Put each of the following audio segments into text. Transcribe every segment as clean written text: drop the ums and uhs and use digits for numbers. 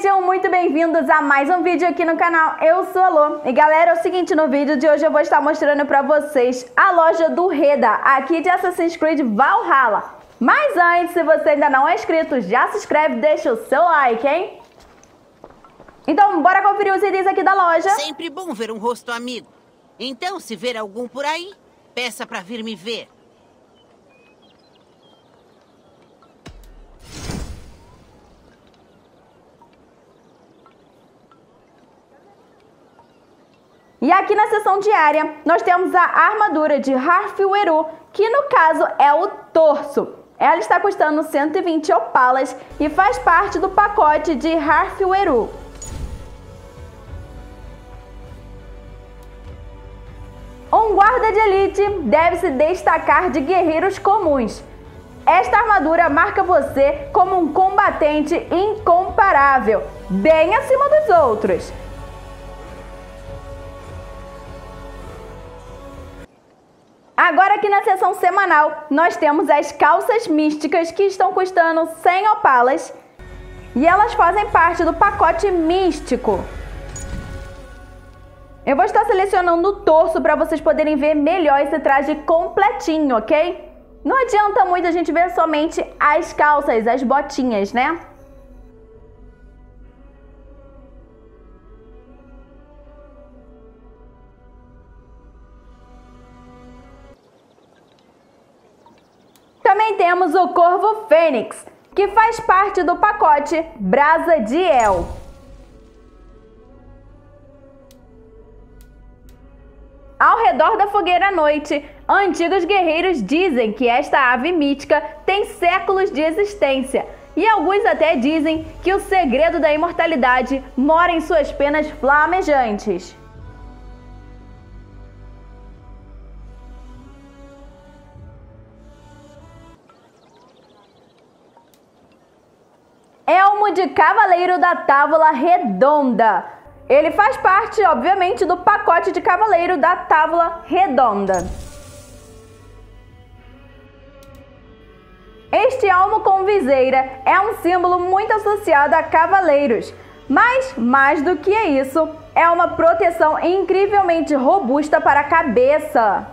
Sejam muito bem-vindos a mais um vídeo aqui no canal. Eu sou a Lô. E galera, é o seguinte, no vídeo de hoje eu vou estar mostrando pra vocês a loja do Reda, aqui de Assassin's Creed Valhalla. Mas antes, se você ainda não é inscrito, já se inscreve, deixa o seu like, hein? Então, bora conferir os itens aqui da loja. Sempre bom ver um rosto amigo. Então, se ver algum por aí, peça pra vir me ver. E aqui na seção diária, nós temos a armadura de Harfueru, que no caso é o torso. Ela está custando 120 opalas e faz parte do pacote de Harfueru. Um guarda de elite deve se destacar de guerreiros comuns. Esta armadura marca você como um combatente incomparável, bem acima dos outros. Agora aqui na seção semanal, nós temos as calças místicas que estão custando 100 opalas e elas fazem parte do pacote místico. Eu vou estar selecionando o torso para vocês poderem ver melhor esse traje completinho, ok? Não adianta muito a gente ver somente as calças, as botinhas, né? Também temos o Corvo Fênix, que faz parte do pacote Brasa de Æl. Ao redor da fogueira à noite, antigos guerreiros dizem que esta ave mítica tem séculos de existência. E alguns até dizem que o segredo da imortalidade mora em suas penas flamejantes. Elmo de Cavaleiro da Távola Redonda. Ele faz parte, obviamente, do pacote de Cavaleiro da Távola Redonda. Este elmo com viseira é um símbolo muito associado a cavaleiros, mas, mais do que isso, é uma proteção incrivelmente robusta para a cabeça.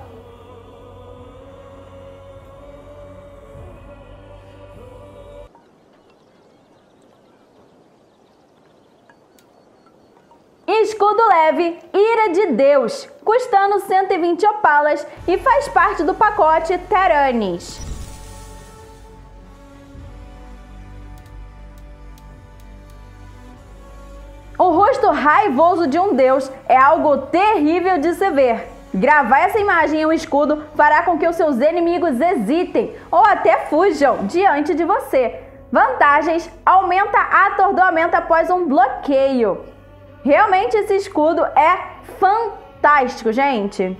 Escudo leve Ira de Deus, custando 120 opalas e faz parte do pacote Taranis. O rosto raivoso de um deus é algo terrível de se ver. Gravar essa imagem em um escudo fará com que os seus inimigos hesitem ou até fujam diante de você. Vantagens: aumenta atordoamento após um bloqueio. Realmente esse escudo é fantástico, gente!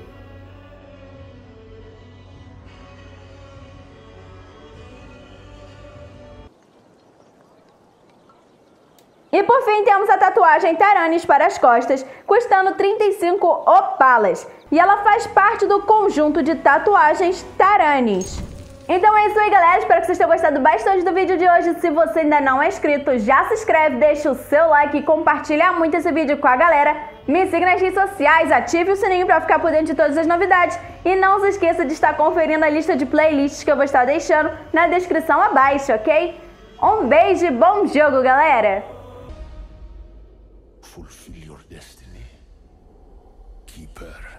E por fim temos a tatuagem Taranis para as costas, custando 35 opalas. E ela faz parte do conjunto de tatuagens Taranis. Então é isso aí, galera, espero que vocês tenham gostado bastante do vídeo de hoje. Se você ainda não é inscrito, já se inscreve, deixa o seu like e compartilha muito esse vídeo com a galera. Me siga nas redes sociais, ative o sininho para ficar por dentro de todas as novidades. E não se esqueça de estar conferindo a lista de playlists que eu vou estar deixando na descrição abaixo, ok? Um beijo e bom jogo, galera! Fulfill your destiny. Keep her.